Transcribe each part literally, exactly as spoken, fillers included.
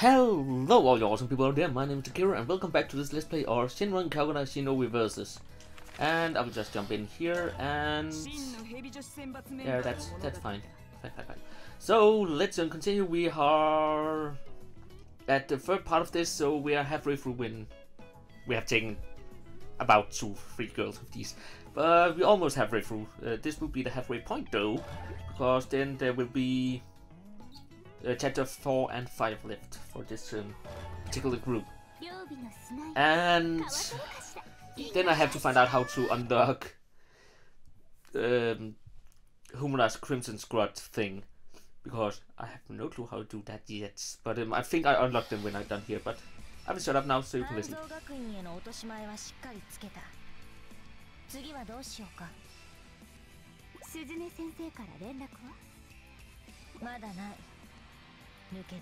Hello all you awesome people out there, my name is Takira and welcome back to this Let's Play or Senran Kagura Shinovi Versus. And I will just jump in here and... yeah, that's that's fine. Fine, fine, fine. So, let's continue. We are at the third part of this, so we are halfway through when we have taken about two, three girls of these. But we almost halfway through. Uh, this will be the halfway point though, because then there will be... Uh, chapter four and five left for this um, particular group, and then I have to find out how to unlock um, Homura's Crimson Squad thing, because I have no clue how to do that yet. But um, I think I unlocked them when I'm done here, but I will shut up now so you can listen. Miyabi. I 昔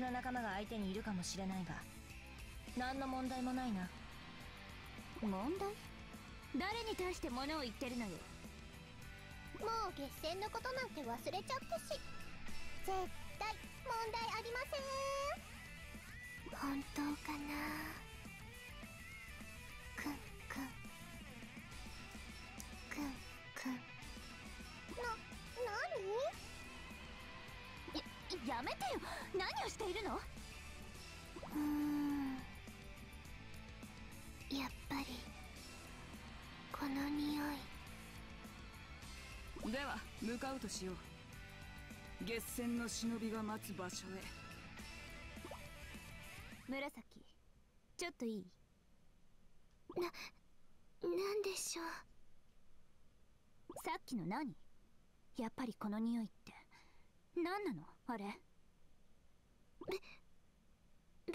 の仲間が相手にいるかもしれないが、何の問題もないな。問題？誰に対して物を言ってるのよ。もう決戦のことなんて忘れちゃったし、絶対問題ありません。本当かな。くんくん。くんくん。な、何？ やめてよ。何をしているの？うん。やっぱりこの匂い。では向かうとしよう。月戦の忍びが待つ場所へ。紫、ちょっといい？な、なんでしょう。さっきの何？やっぱりこの匂いって 何なのあれべ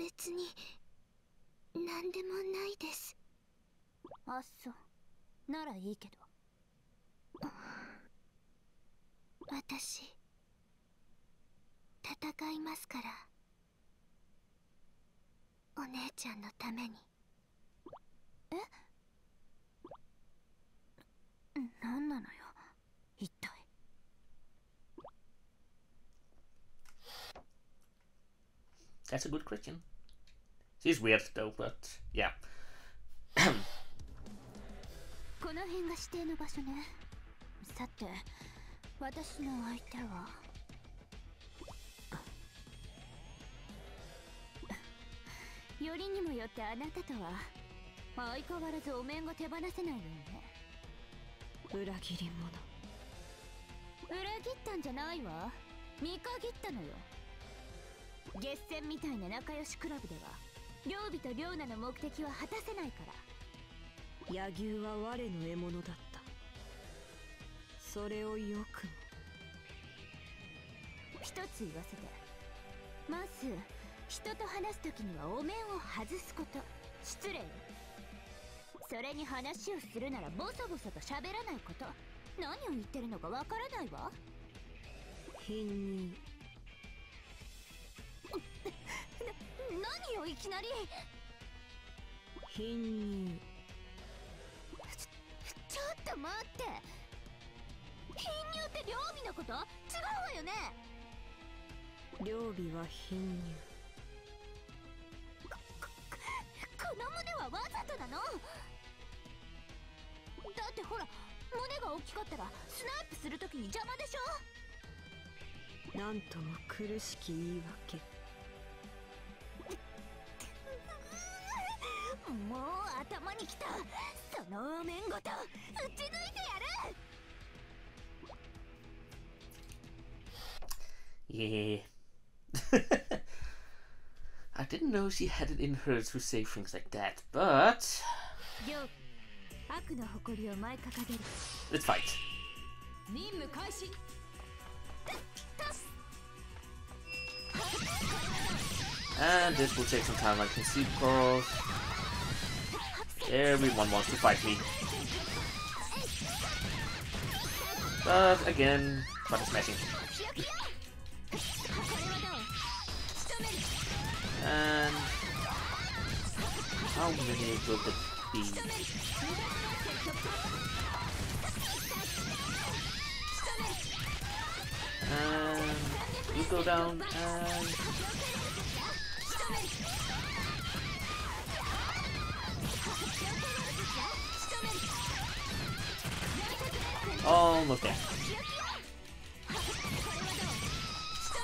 別に何でもないですあっそうならいいけど私戦いますからお姉ちゃんのためにえ何なのよ一体 That's a good question. She's weird though, but yeah. Yes, 何よいきなり貧乳ちょっと待って貧乳って料理のこと違うわよね料理は貧乳この胸はわざとなのだってほら胸が大きかったらスナイプするときに邪魔でしょなんとも苦しき言い訳 What? Yeah. I didn't know she had it in her to say things like that, but let's fight. And this will take some time, I can see, because everyone wants to fight me. But again, button smashing. And how many will it be? And you go down and almost there.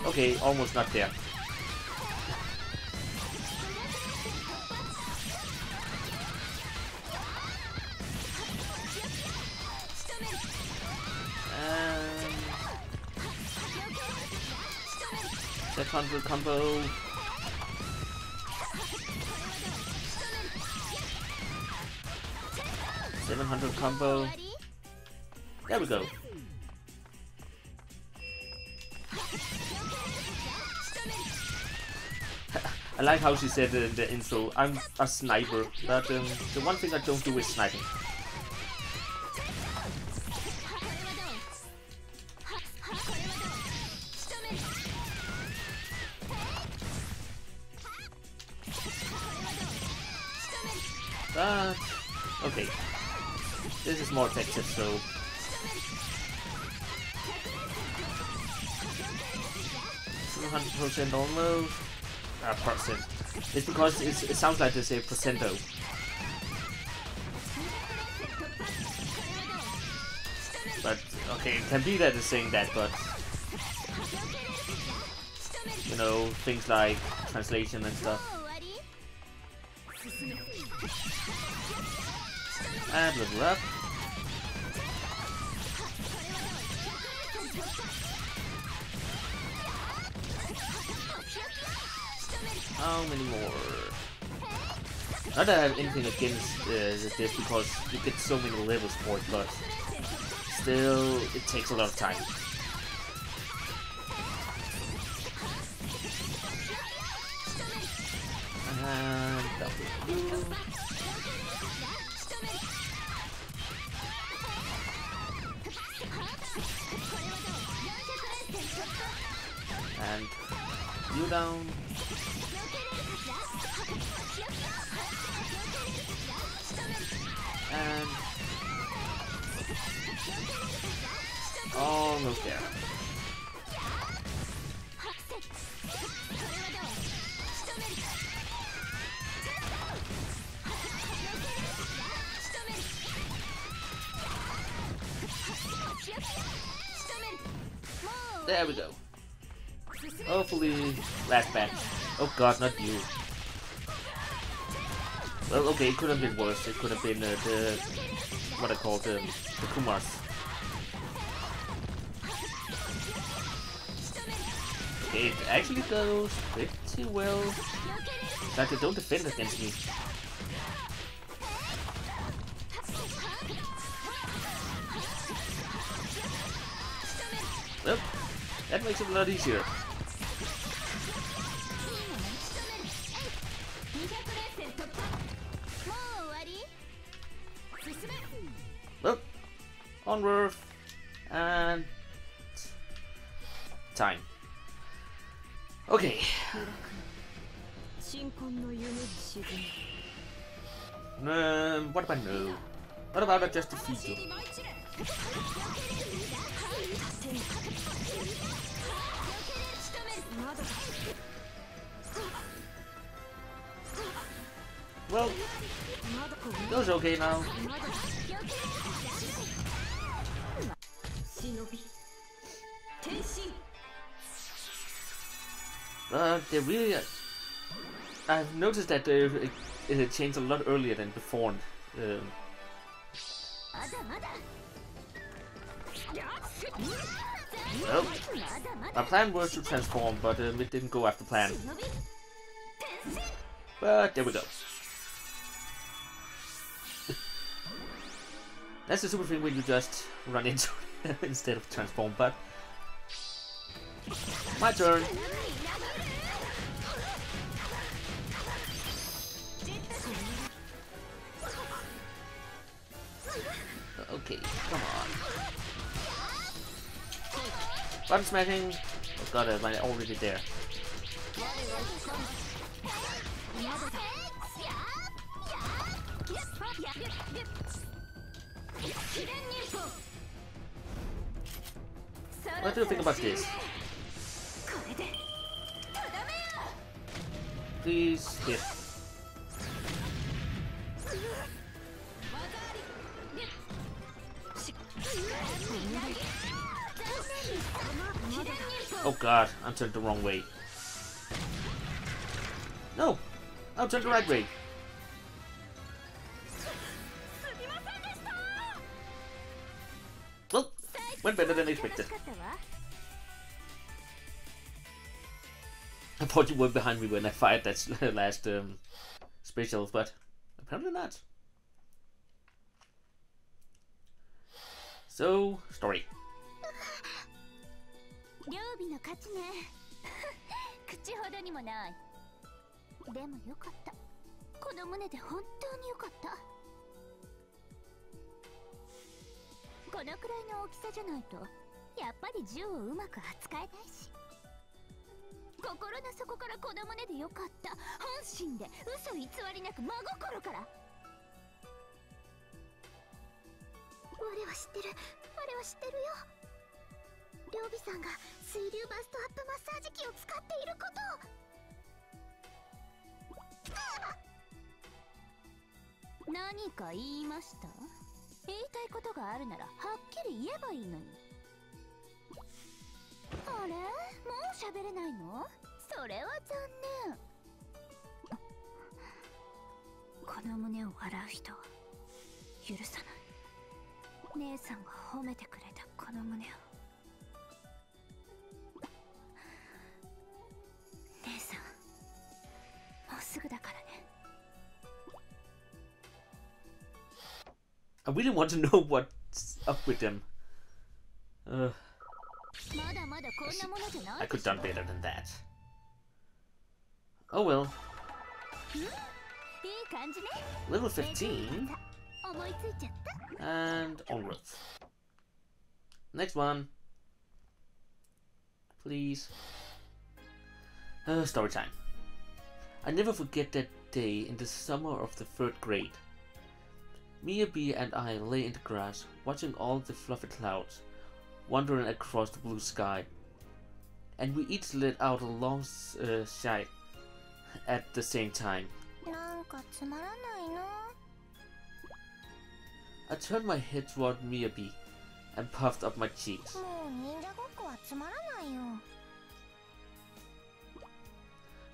Okay, almost not there. Combo, combo. seven hundred combo. There we go. I like how she said in the intro, I'm a sniper, but um, the one thing I don't do is sniping. But okay, this is more effective, so one hundred percent almost a uh, percent. It's because it's, it sounds like there's a percento. But okay, it can be that it's saying that, but you know, things like translation and stuff. And level up. How many more? Not that I have anything against uh, this, because you get so many levels for it, but still, it takes a lot of time. And that will do. And you down. And almost there. There we go. Hopefully, last batch. Oh god, not you. Well, okay, it could have been worse. It could have been uh, the... what I call the, the Kumars. Okay, it actually goes pretty well. In fact, they don't defend against me. Well, that makes it a lot easier. Well, onward and time. Okay. Um, what about no? What about I just defeat you? Well, those are okay now. But they really... I've noticed that they it changed a lot earlier than before. Um, well, my plan was to transform, but um, it didn't go after plan. But there we go. That's the super thing where you just run into it instead of transform, but my turn. Okay, come on. Button smashing. Oh god, I'm already there. What do you think about this? Please hit. Oh god, I'm turned the wrong way. No! I'll turn the right way. Well, went better than expected. I thought you were behind me when I fired that last um, special, but apparently not. So, story. I really want to know what's up with them. Uh, I could have done better than that. Oh well. Level fifteen. And onward. Next one. Please. Uh, story time. I never forget that day in the summer of the third grade. Miyabi and I lay in the grass, watching all the fluffy clouds, wandering across the blue sky. And we each let out a long uh, sigh at the same time. I turned my head toward Miyabi and puffed up my cheeks.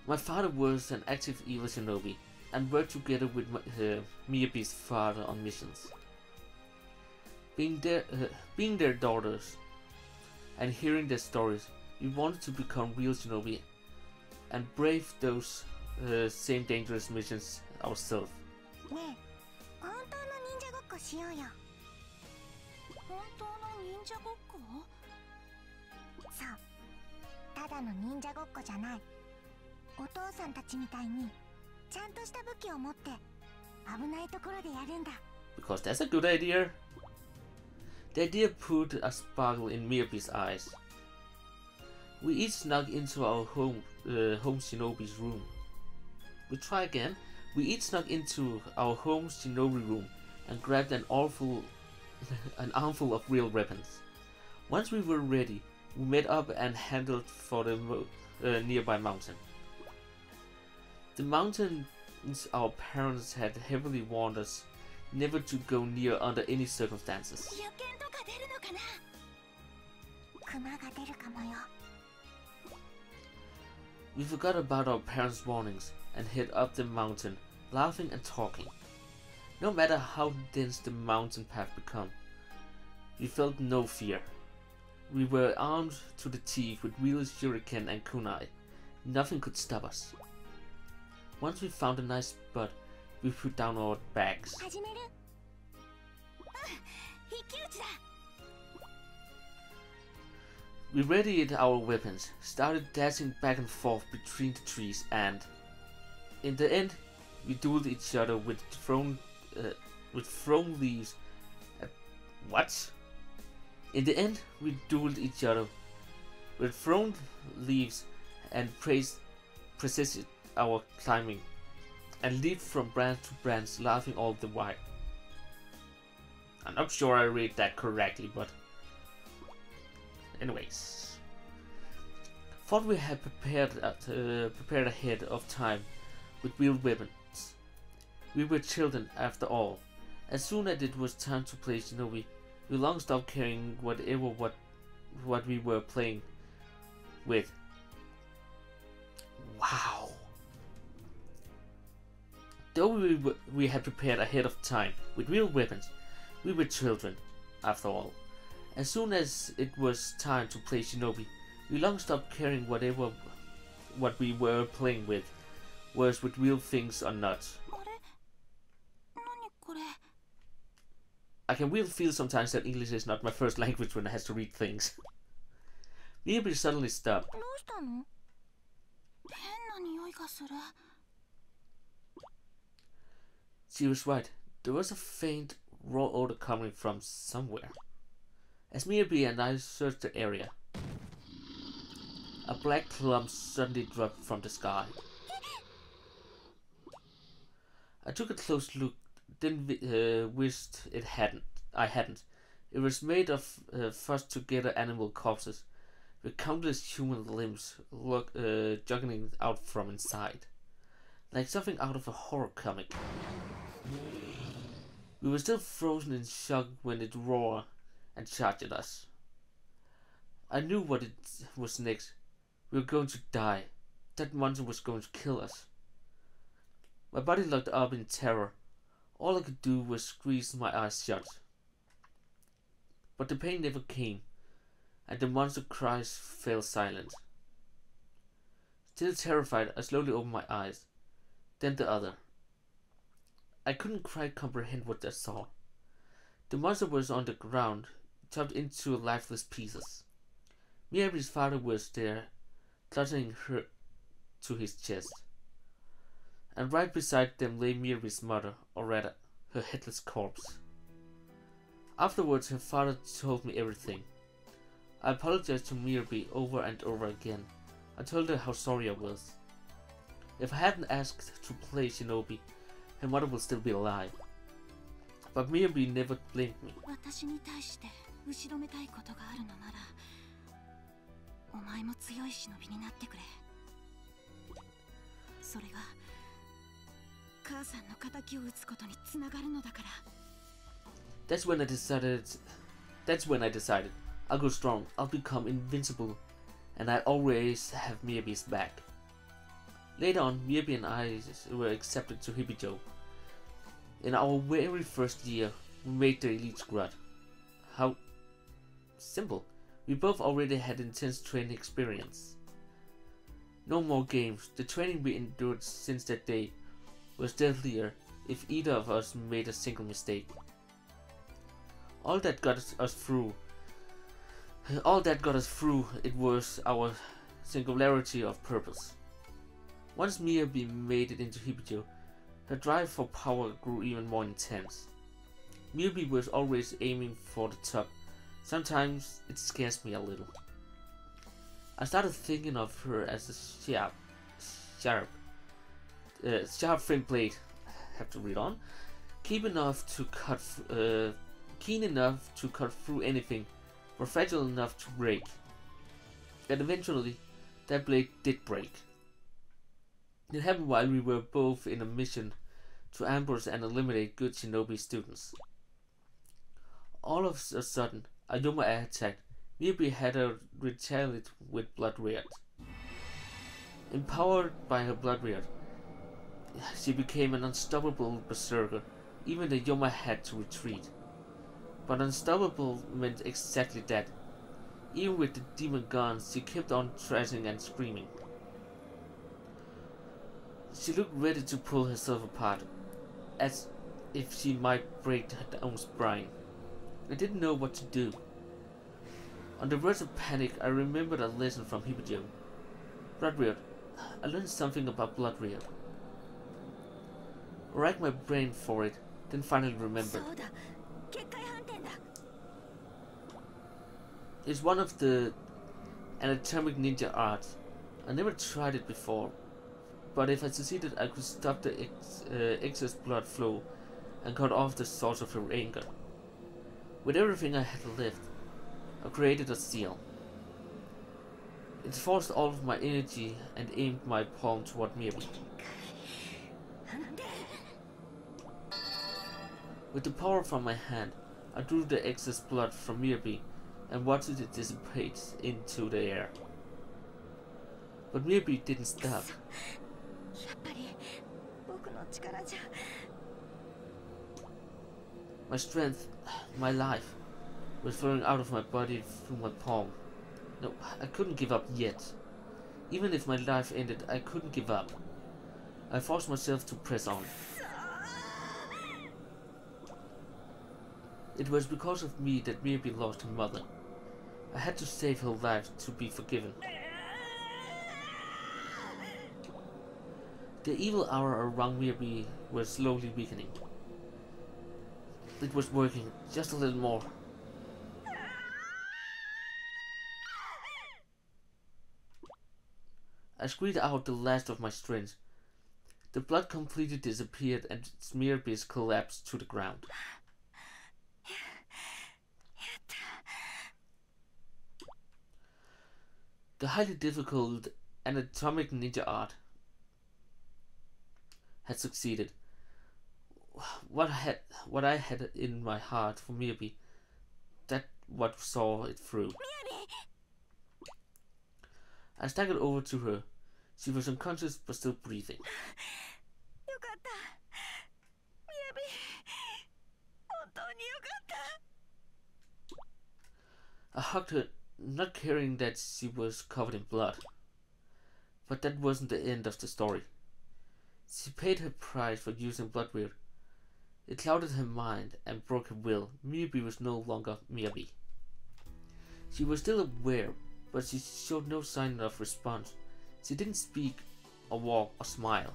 My father was an active evil shinobi and worked together with my, uh, Miyabi's father on missions. Being their, uh, being their daughters and hearing their stories, we wanted to become real shinobi and brave those uh, same dangerous missions ourselves. Because that's a good idea. The idea put a sparkle in Miyabi's eyes. We each snuck into our home, uh, home shinobi's room. We try again. We each snuck into our home shinobi room and grabbed an awful, an armful of real weapons. Once we were ready, we met up and headed for the uh, nearby mountain. The mountains our parents had heavily warned us never to go near under any circumstances. We forgot about our parents' warnings and head up the mountain laughing and talking. No matter how dense the mountain path became, we felt no fear. We were armed to the teeth with wheels, shuriken and kunai. Nothing could stop us. Once we found a nice spot, we put down our bags. We readied our weapons, started dashing back and forth between the trees, and in the end, we dueled each other with thrown uh, with thrown leaves. Uh, what? In the end, we dueled each other with thrown leaves and praised precision our climbing, and leaped from branch to branch, laughing all the while. I'm not sure I read that correctly, but anyways, thought we had prepared uh, prepared ahead of time with wheeled weapons. We were children after all. As soon as it was time to play Shinobi, we long stopped caring whatever what what we were playing with. Wow. Though we were, we had prepared ahead of time with wheeled weapons, we were children after all. As soon as it was time to play Shinobi, we long stopped caring whatever what we were playing with, was with real things or not. I can really feel sometimes that English is not my first language when I have to read things. Miyabi suddenly stopped. She was right. There was a faint, raw odor coming from somewhere. As Miyabi and I searched the area, a black clump suddenly dropped from the sky. I took a close look, then uh, wished it hadn't. I hadn't. It was made of uh, fussed together animal corpses, with countless human limbs look, uh, juggling out from inside, like something out of a horror comic. We were still frozen in shock when it roared and charged at us. I knew what it was next. We were going to die. That monster was going to kill us. My body locked up in terror. All I could do was squeeze my eyes shut. But the pain never came, and the monster cries fell silent. Still terrified, I slowly opened my eyes, then the other. I couldn't quite comprehend what I saw. The monster was on the ground, chopped into lifeless pieces. Miyabi's father was there, clutching her to his chest. And right beside them lay Miyabi's mother, or rather, her headless corpse. Afterwards, her father told me everything. I apologized to Miyabi over and over again. I told her how sorry I was. If I hadn't asked to play Shinobi, her mother would still be alive. But Miyabi never blamed me. That's when I decided. That's when I decided. I'll go strong. I'll become invincible, and I always have Miyabi's back. Later on, Miyabi and I were accepted to Hebijo. In our very first year, we made the Elite Scrub. How simple. We both already had intense training experience. No more games. The training we endured since that day was deadlier if either of us made a single mistake. All that got us through, all that got us through, it was our singularity of purpose. Once Miyabi made it into Hebijo, her drive for power grew even more intense. Miyabi was always aiming for the top. Sometimes it scares me a little. I started thinking of her as a sharp, sharp, uh, sharp flint blade. I have to read on. Keen enough to cut, uh, keen enough to cut through anything, but fragile enough to break. And eventually, that blade did break. It happened while we were both in a mission to ambush and eliminate good Shinobi students. All of a sudden, a Yoma attacked. Miyabi had her retaliate with Blood Riot. Empowered by her Blood Riot, she became an unstoppable berserker. Even the Yoma had to retreat. But unstoppable meant exactly that. Even with the demon guns, she kept on thrashing and screaming. She looked ready to pull herself apart, as if she might break her own spine. I didn't know what to do. On the verge of panic, I remembered a lesson from Hebijo. Blood Riot. I learned something about Blood Riot. I racked my brain for it, then finally remembered. It's one of the anatomic ninja arts. I never tried it before, but if I succeeded, I could stop the ex uh, excess blood flow and cut off the source of her anger. With everything I had left, I created a seal. It forced all of my energy and aimed my palm toward Miyabi. With the power from my hand, I drew the excess blood from Miyabi and watched it dissipate into the air. But Miyabi didn't stop. My strength, my life, was flowing out of my body through my palm. No, I couldn't give up yet. Even if my life ended, I couldn't give up. I forced myself to press on. It was because of me that Miyabi lost her mother. I had to save her life to be forgiven. The evil aura around Miyabi was slowly weakening. It was working, just a little more. I squeezed out the last of my strength. The blood completely disappeared and Miyabi's collapsed to the ground. The highly difficult anatomic ninja art had succeeded. What I had, what I had in my heart for Miyabi, that what saw it through. I staggered over to her. She was unconscious but still breathing. I hugged her, not caring that she was covered in blood. But that wasn't the end of the story. She paid her price for using Blood Riot. It clouded her mind and broke her will. Miyabi was no longer Miyabi. She was still aware, but she showed no sign of response. She didn't speak, or walk, or smile.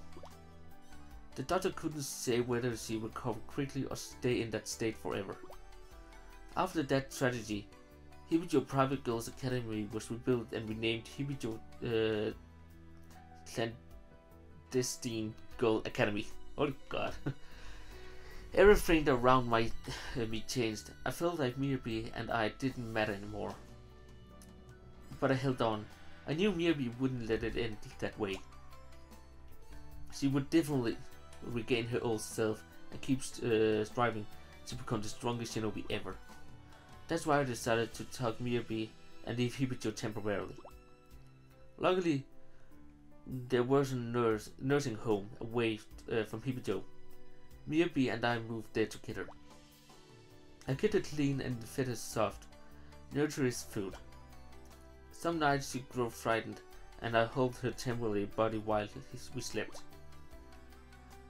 The doctor couldn't say whether she would recover quickly or stay in that state forever. After that tragedy, Hebijo Private Girls Academy was rebuilt and renamed Hebijo uh, Clandestine Girl Academy. Oh god. Everything around my, uh, me changed. I felt like Miyabi and I didn't matter anymore. But I held on. I knew Miyabi wouldn't let it end that way. She would definitely regain her old self and keep uh, striving to become the strongest shinobi ever. That's why I decided to tug Miyabi and leave Hebijo temporarily. Luckily, there was a nurse, nursing home away uh, from Hebijo. Miyabi and I moved there together. I kept her clean and fed her soft, nutritious food. Some nights she grew frightened and I held her temporary body while we slept.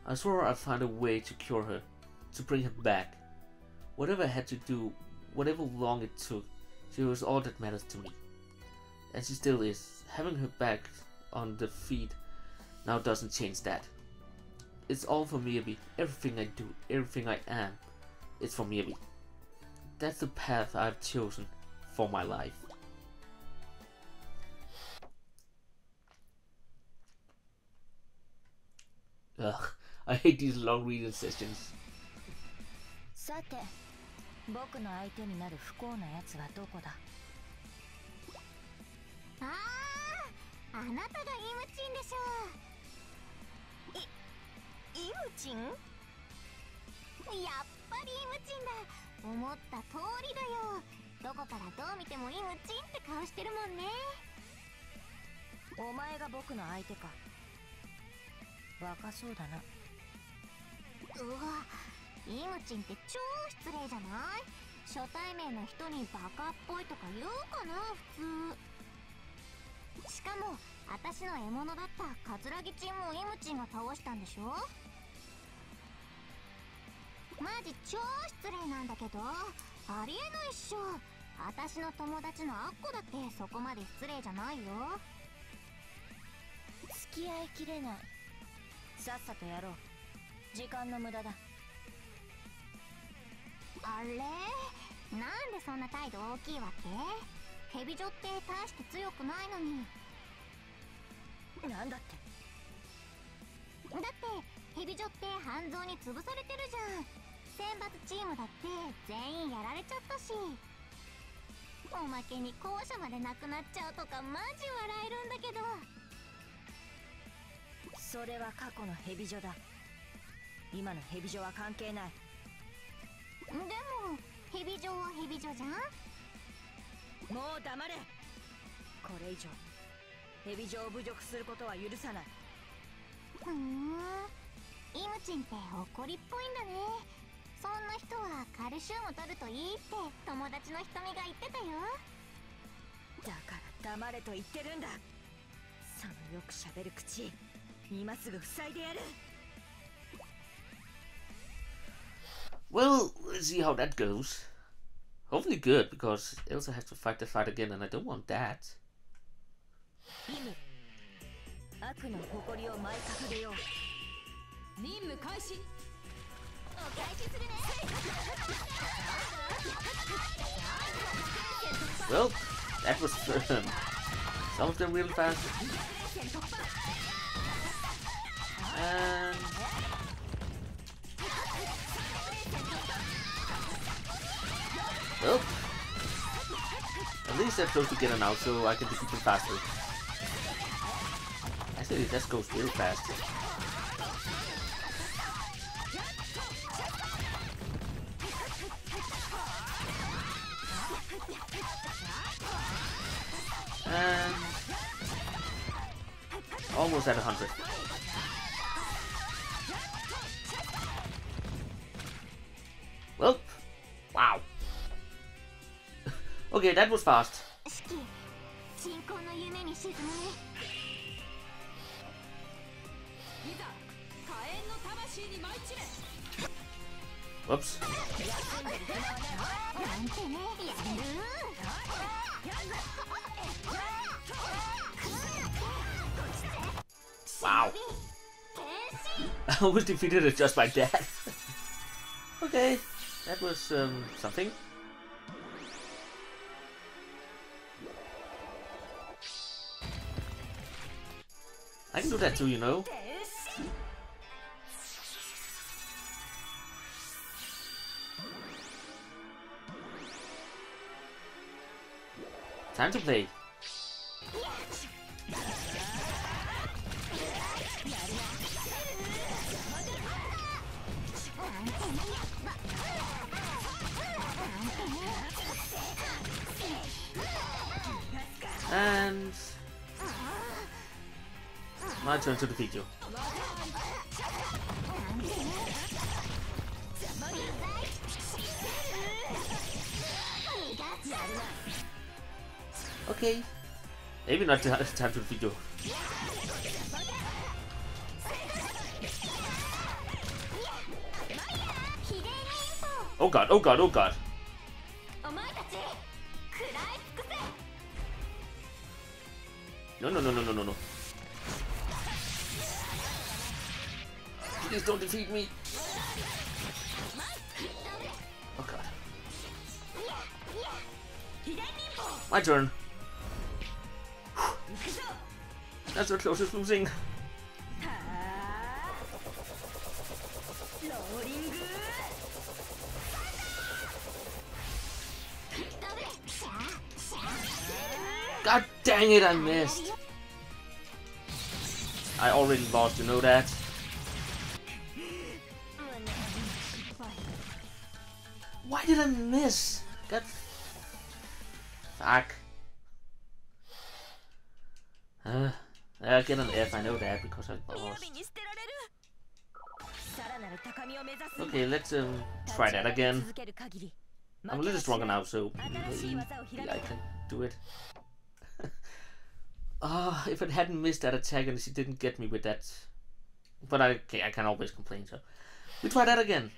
I swore I'd find a way to cure her, to bring her back. Whatever I had to do, whatever long it took, she was all that matters to me. And she still is. Having her back on the feet now doesn't change that. It's all for Miyabi. Everything I do, everything I am, it's for Miyabi. That's the path I've chosen for my life. Ugh, I hate these long reading sessions. バカそうだな。うわ、イムチンって超失礼じゃない？初対面の人にバカっぽいとか言うかな普通。しかも私の獲物だったカツラギチンもイムチンが倒したんでしょ。マジ超失礼なんだけど、ありえないっしょ。私の友達のアッコだってそこまで失礼じゃないよ。付き合いきれない。さっさとやろう。時間の無駄だ。あれ、なんでそんな態度大きいわけ？ヘビジョって大して強くないのに。なんだって？だってヘビジョって半蔵に潰されてるじゃん。選抜チームだって全員やられちゃったし、おまけに校舎までなくなっちゃうとかマジ笑えるんだけど。それは過去のヘビジョだ。今のヘビジョは関係ない。でもヘビジョはヘビジョじゃん。もう黙れ。これ以上ヘビジョを侮辱することは許さない。ふん、イムチンって怒りっぽいんだね。そんな人はカルシウム取るといいって友達の瞳が言ってたよ。だから黙れと言ってるんだ。そのよく喋る口、今すぐ塞いでやる。Well, let's see how that goes. Hopefully good, because Elsa has to fight the fight again, and I don't want that. Well, that was um, some of them really fast. And... well, at least they're close together now, so I can defeat them faster. Actually, this goes real fast. And... almost at a hundred. Well, wow. Okay, that was fast. Whoops. Wow. I almost defeated it just like that. Okay, that was um, something. I can do that too, you know. Time to play. And... my turn to defeat you. Okay. Maybe not the time to defeat you. Oh god, oh god, oh god. No, no, no, no, no, no, no. Please don't defeat me. Oh god. My turn. That's our closest losing. God dang it, I missed. I already lost, you know that. Why did I miss? That fuck. Uh, I get an F, I know that because I lost. Okay, let's um, try that again. I'm a little stronger now, so maybe I can do it. Ah, oh, if it hadn't missed that attack and she didn't get me with that. But I, okay, I can always complain, so. We try that again.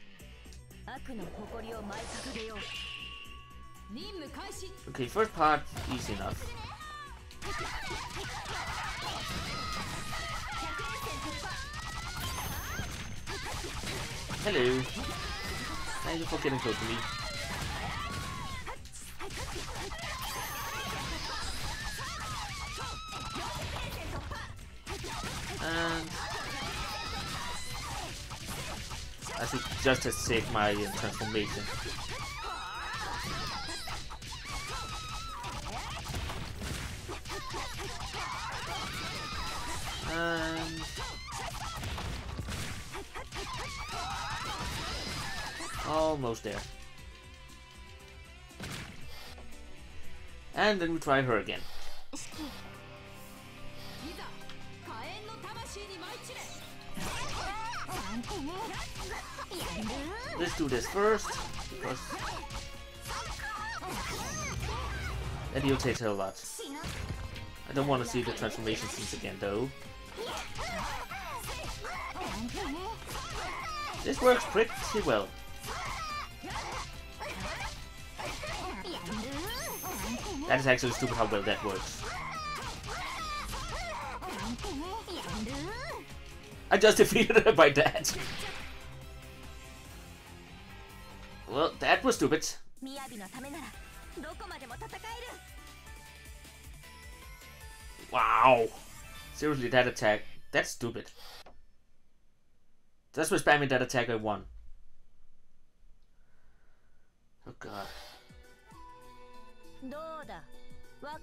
Okay, first part, easy enough. Hello. Thank you for getting close to me. And I should just have saved my uh, transformation. And almost there. And then we try her again. Let's do this first, because that irritates her a lot. I don't want to see the transformation scenes again, though. This works pretty well. That is actually stupid how well that works. I just defeated her by that. Well, that was stupid. Wow. Seriously, that attack. That's stupid. That's what spamming that attack I won. Oh god. Well,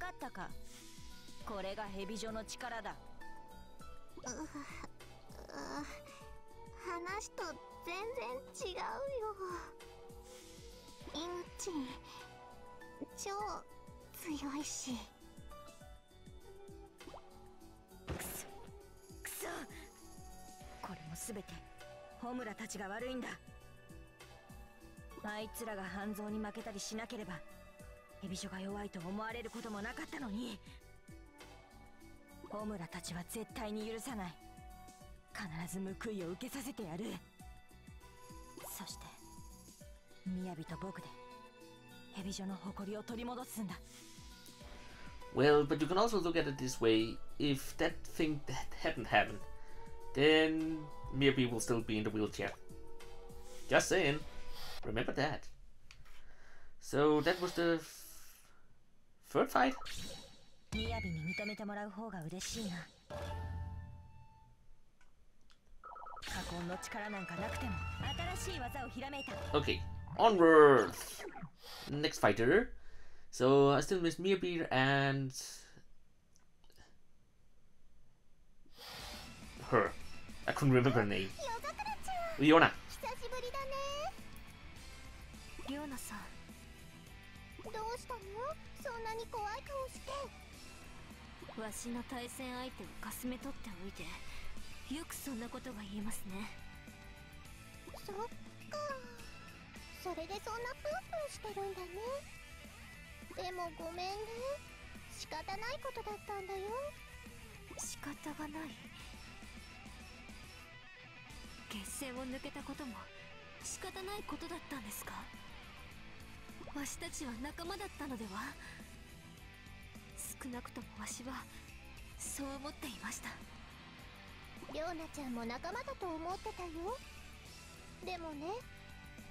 but you can also look at it this way. If that thing that hadn't happened, then Miyabi will still be in the wheelchair. Just saying. Remember that. So that was the third fight? Okay, onward! Next fighter. So I still miss Miyabi and her. I couldn't remember her name. Ryona.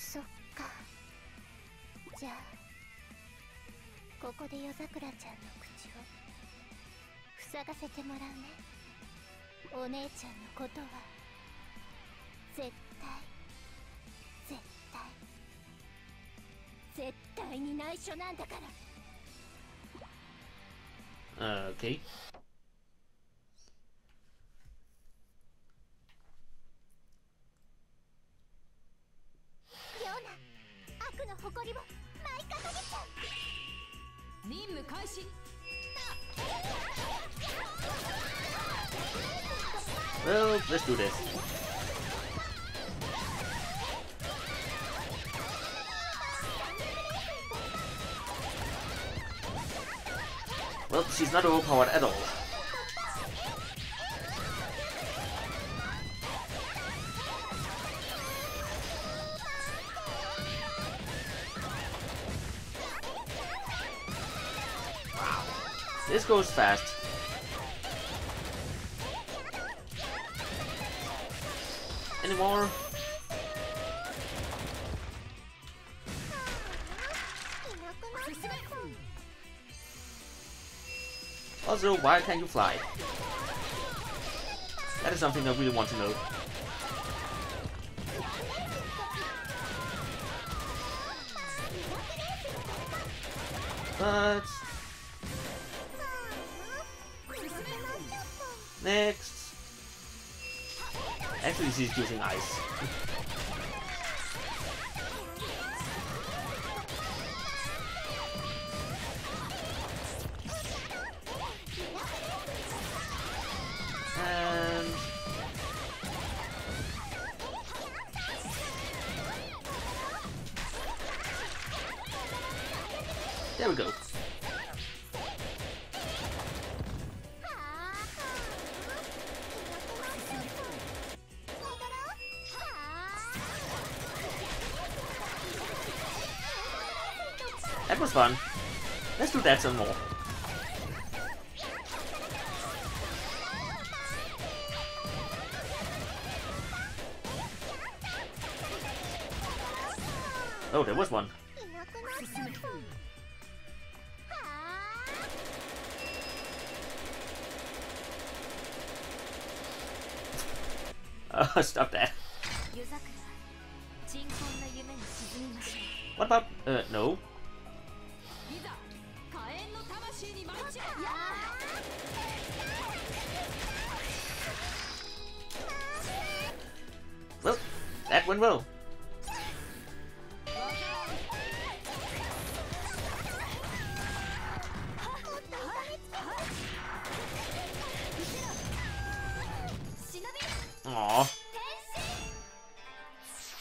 そっか。じゃあここで夜桜ちゃんの口を塞がせてもらうね。お姉ちゃんのことは絶対絶対絶対に内緒なんだから。Okay. Well, let's do this. Well, she's not overpowered at all. Wow. This goes fast. Anymore. Also, why can't you fly? That is something I really want to know. But next. Actually, she's using ice. And there we go. That was fun. Let's do that some more. Oh, there was one. Oh, stop that. What about... Uh, no. Well, that went well. Aww.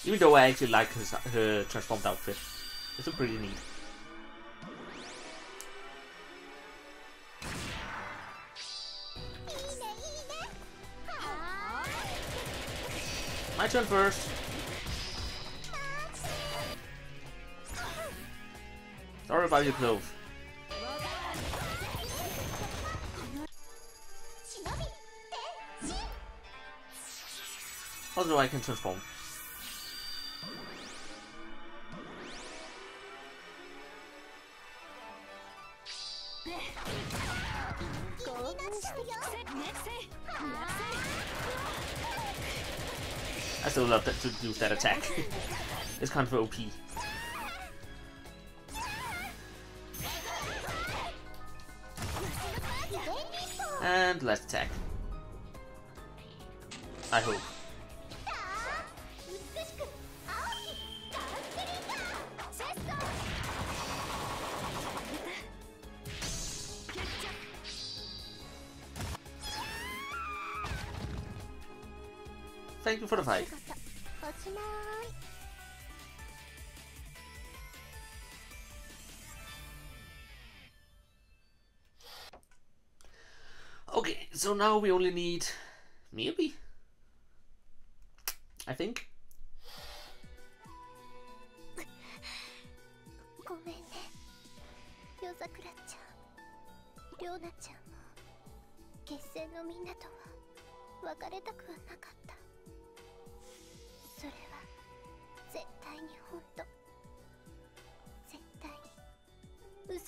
Even though I actually like her, her transformed outfit, it's pretty neat. My turn first. Sorry about your clothes. Although I can transform. I still love that to do that attack. It's kind of O P. And let's attack. I hope. Thank you for the fight. Okay, so now we only need Miyabi, I think. 昔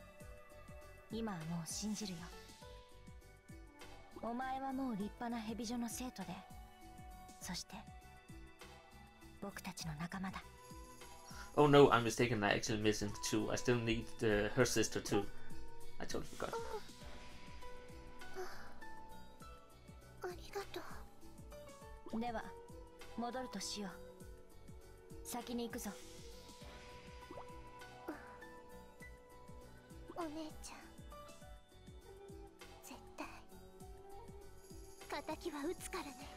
今はもう信じるよ。お前はもう立派なヘビ女の生徒で、そして僕たちの仲間だ。Oh no, I'm mistaken. I actually missed two. I still need the, her sister too. I totally forgot. ありがとう。では戻るとしよう。 先に行くぞ。お姉ちゃん、絶対敵は撃つからね。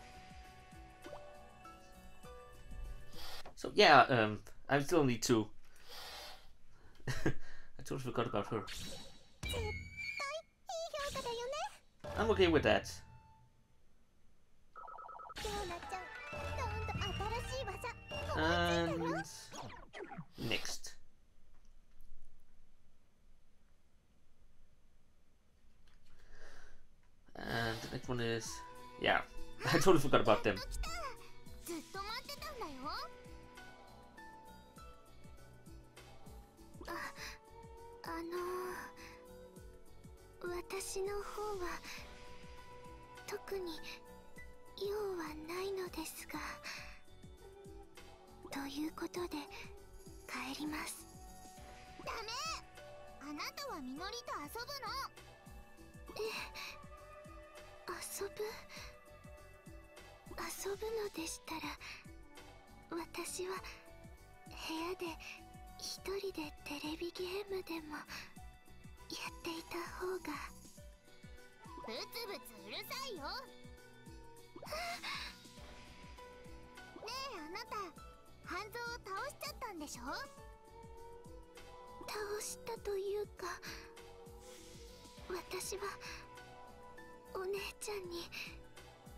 So yeah, um, I still need to. I totally forgot about her. I'm okay with that. And next. And the next one is, yeah, I totally forgot about them.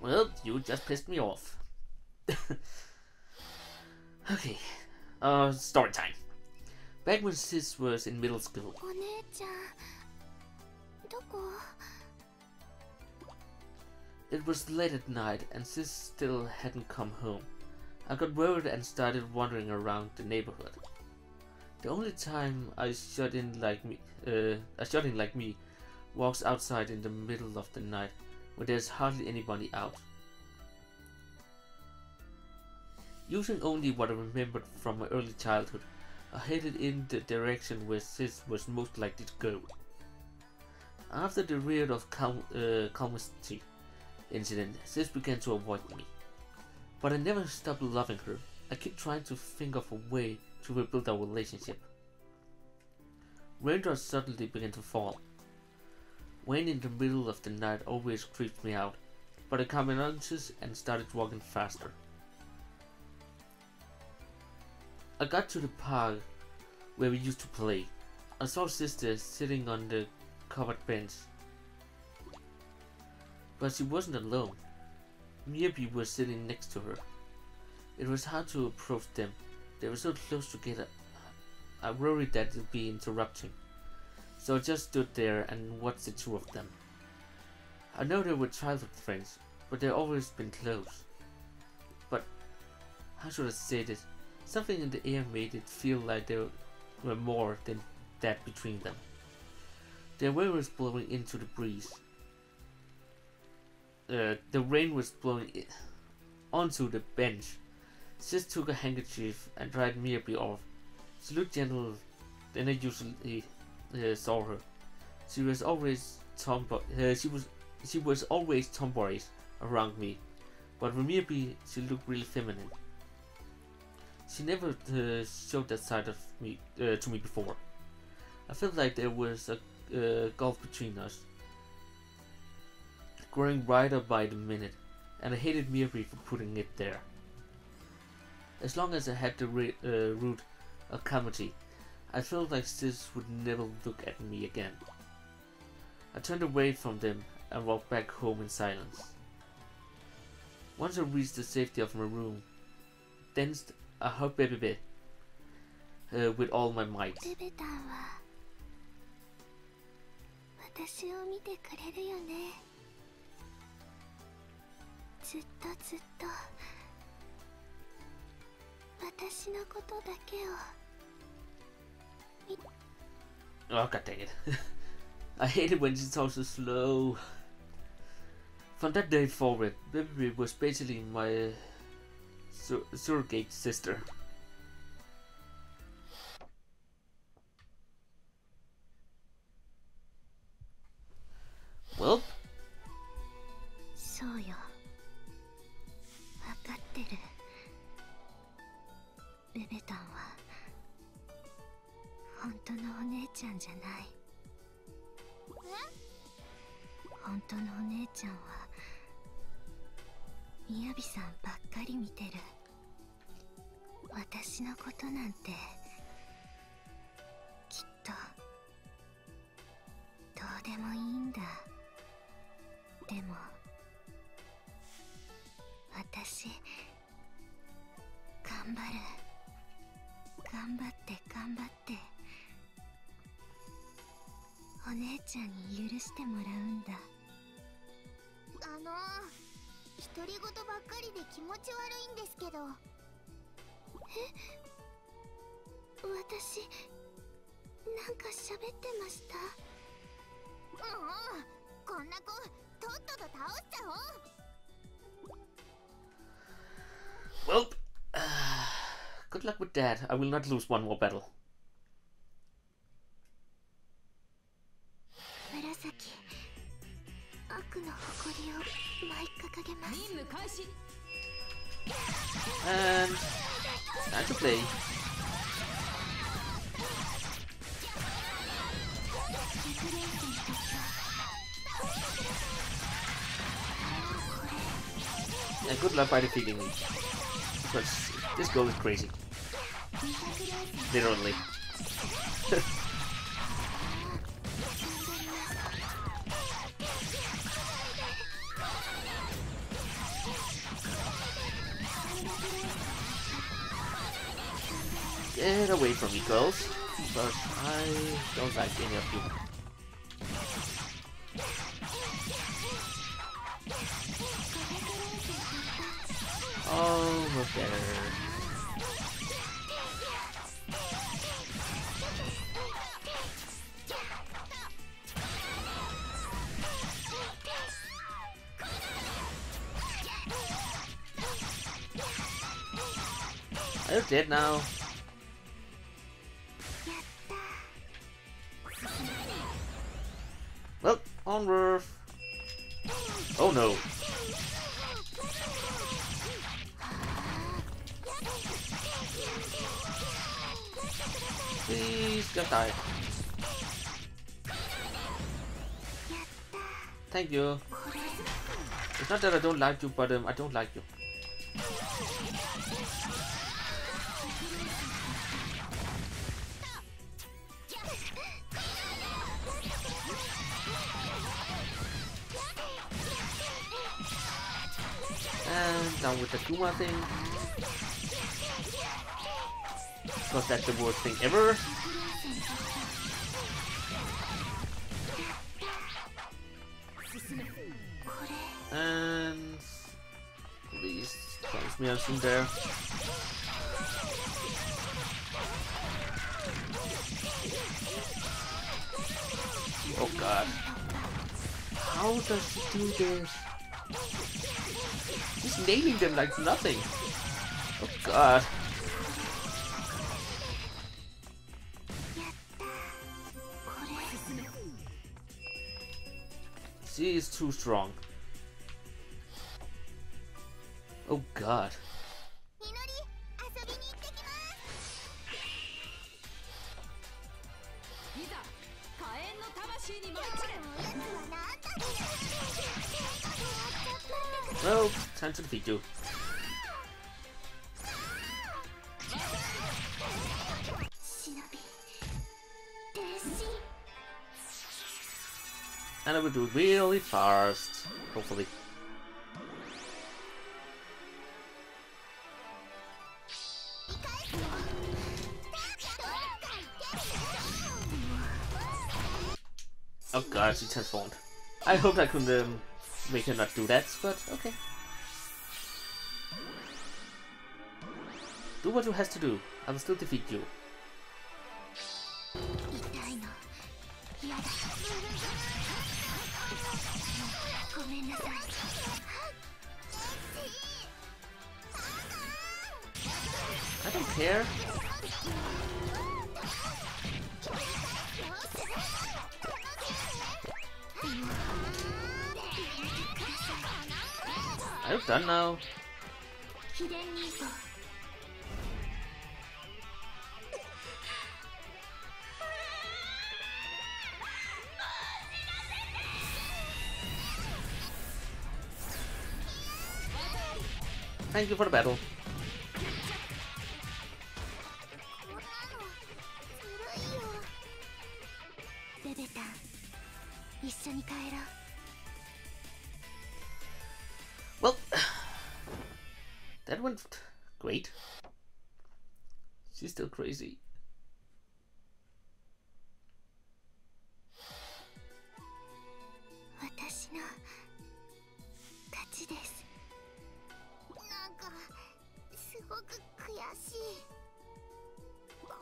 Well, you just pissed me off. Okay, uh, story time. Back when sis was in middle school. It was late at night and sis still hadn't come home. I got worried and started wandering around the neighborhood. The only time I shut in like me, uh, I shut in like me, walks outside in the middle of the night, where there's hardly anybody out. Using only what I remembered from my early childhood, I headed in the direction where Sis was most likely to go. After the Riot of Kalmasti uh, incident, Sis began to avoid me. But I never stopped loving her. I kept trying to think of a way to rebuild our relationship. Raindrops suddenly began to fall. Rain in the middle of the night always creeps me out, but I calmed anxious and started walking faster. I got to the park where we used to play. I saw Sister sitting on the covered bench, but she wasn't alone. Miyabi was sitting next to her. It was hard to approach them. They were so close together. I worried that it would be interrupting, so I just stood there and watched the two of them. I know they were childhood friends, but they've always been close. But how should I say this? Something in the air made it feel like there were more than that between them. The rain was blowing into the breeze. Uh, the rain was blowing it onto the bench. Sis took a handkerchief and dried Miyabi off. She looked gentle, then I usually uh, saw her. She was always tomboy. Uh, she was she was always tomboyish around me, but with Miyabi, she looked really feminine. She never uh, showed that side of me uh, to me before. I felt like there was a uh, gulf between us, growing wider by the minute, and I hated Miyabi for putting it there. As long as I had the uh, root of comedy, I felt like Sis would never look at me again. I turned away from them and walked back home in silence. Once I reached the safety of my room, danced a hot baby bed uh, with all my might. Oh, god dang it. I hate it when she talks so slow. From that day forward, Baby was basically my uh, sur surrogate sister. Well? So yo. Well, uh, good luck with that. I will not lose one more battle. And time to play. And good luck by defeating me, because this girl is crazy. Literally. Get away from me, girls, but I don't like any of you. Oh, we're better. It's dead now. Well, on roof. Oh no. Please just die. Thank you. It's not that I don't like you, but um, I don't like you. And down with the Kuma thing. Because that's the worst thing ever. And please close me out from there. Oh god. How does he do this? He's nailing them like nothing. Oh god. She is too strong. Oh god. Well, time to defeat you. And I will do it really fast, hopefully. Oh god, she transformed. I hoped I could um, make her not do that, but okay. Do what you have to do. I will still defeat you. I don't care. I'm done now. Thank you for the battle. Well, that went great. She's still crazy. Well,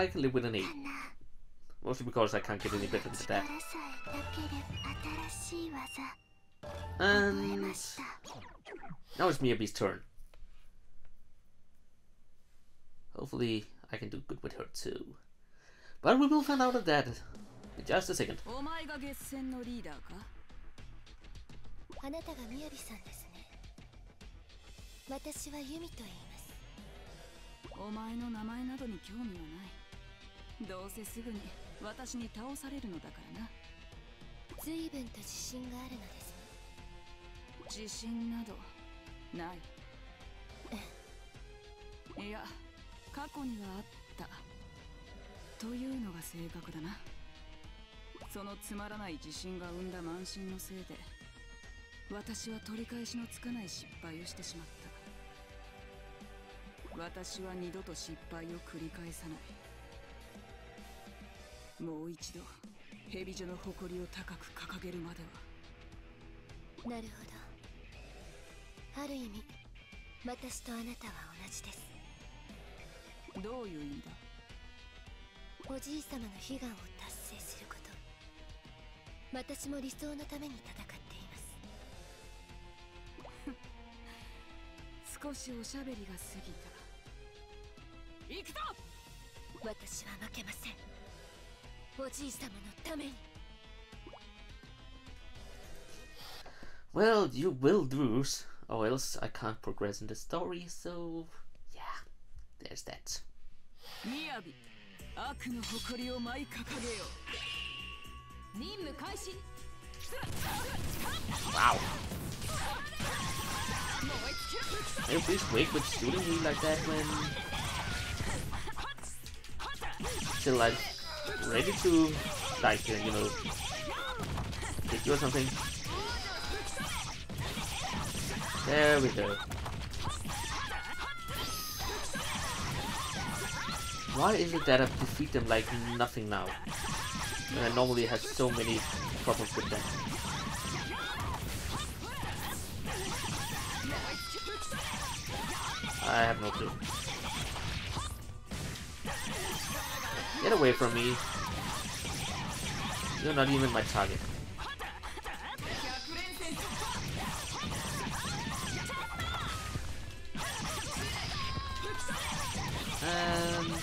I can live with an eight. Mostly because I can't get any better than that. And now it's Miyabi's turn. Hopefully I can do good with her too. But we will find out of that in just a second. 私は二度と失敗を繰り返さない。もう一度、ヘビジョの誇りを高く掲げるまでは。なるほど。ある意味、私とあなたは同じです。どういう意味だ？おじい様の悲願を達成すること。私も理想のために戦っています。少しおしゃべりが過ぎた。行くぞ。私は負けません。おじい様のために。 Well, you will lose, or else I can't progress in the story, so yeah, there's that. Miyabi. 悪の誇りを舞い掲げよう。任務開始。Wow. I wish Wake would shoot me like that when still like ready to like you know hit you or something. There we go. Why is it that I defeat them like nothing now? And I normally have so many problems with them. I have no clue. Get away from me. You're not even my target. Um...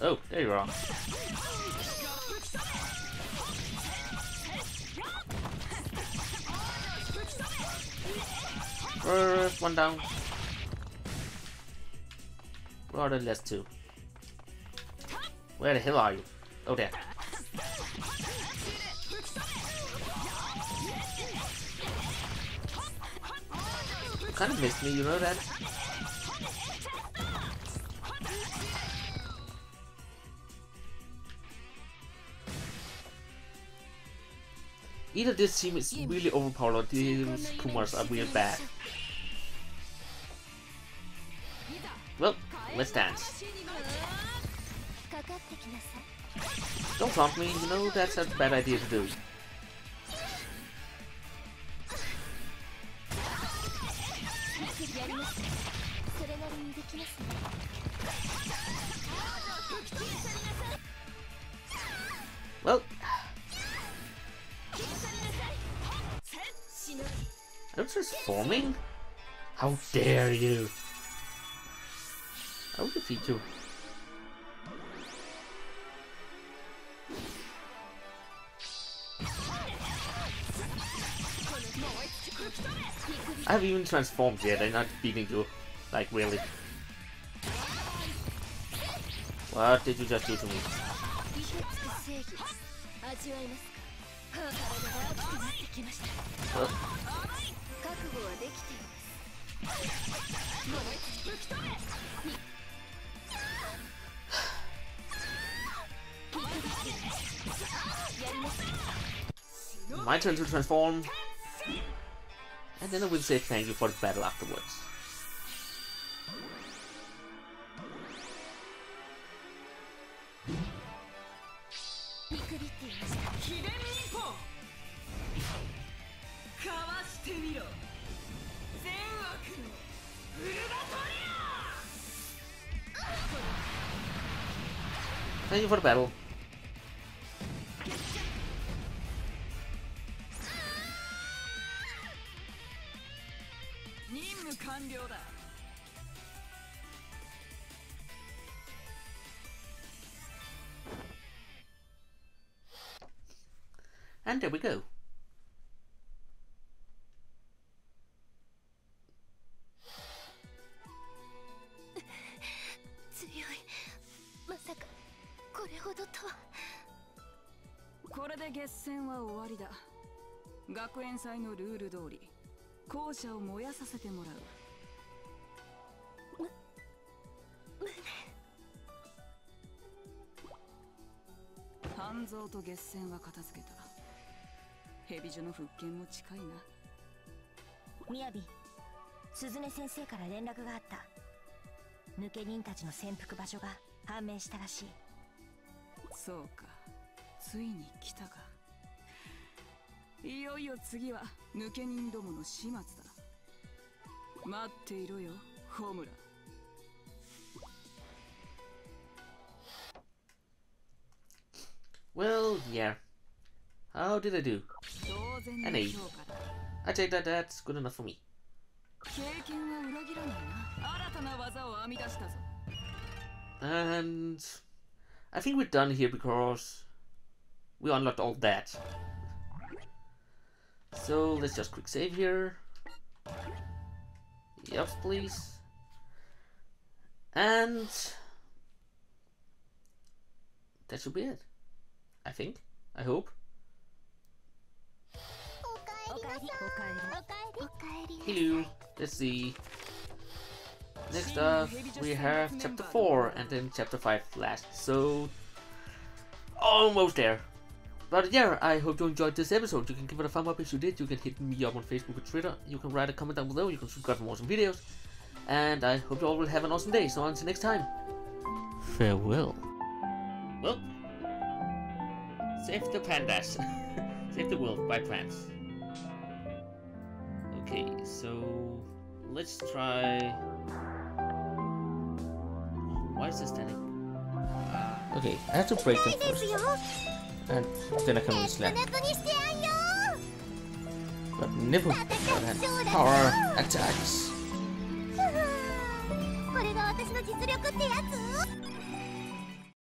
Oh, there you are. First one down. Rather less two. Where the hell are you? Oh, there. You kind of missed me, you know that? Either this team is really overpowered or these Pumas are really bad. Well, let's dance. Don't taunt me, you know that's a bad idea to do. Well, I'm transforming? How dare you! I will defeat you. I haven't even transformed yet, I'm not beating you. Like, really. What did you just do to me? Well. My turn to transform. And then I will say thank you for the battle afterwards. Thank you for the battle. And there we go. 肝臓と月線は片付けた。ヘビジョの復権も近いな。Miyabi、鈴音先生から連絡があった。抜け人たちの潜伏場所が判明したらしい。そうか、ついに来たか。いよいよ次は抜け人どもの始末だ。待っていろよ、ホムラ。 Well, yeah. How did I do? An eight. I take that that's good enough for me. And I think we're done here because we unlocked all that. So let's just quick save here. Yep, please. And that should be it. I think. I hope. Hello. Let's see. Next up, we have chapter four and then chapter five last. So, almost there. But yeah, I hope you enjoyed this episode. You can give it a thumb up if you did. You can hit me up on Facebook or Twitter. You can write a comment down below. You can subscribe for more awesome videos. And I hope you all will have an awesome day. So until next time. Farewell. Well. Save the pandas. Save the world by plants. Okay, so let's try. Why is this standing? Okay, I have to break them first. And then I can use slap. But never power attacks.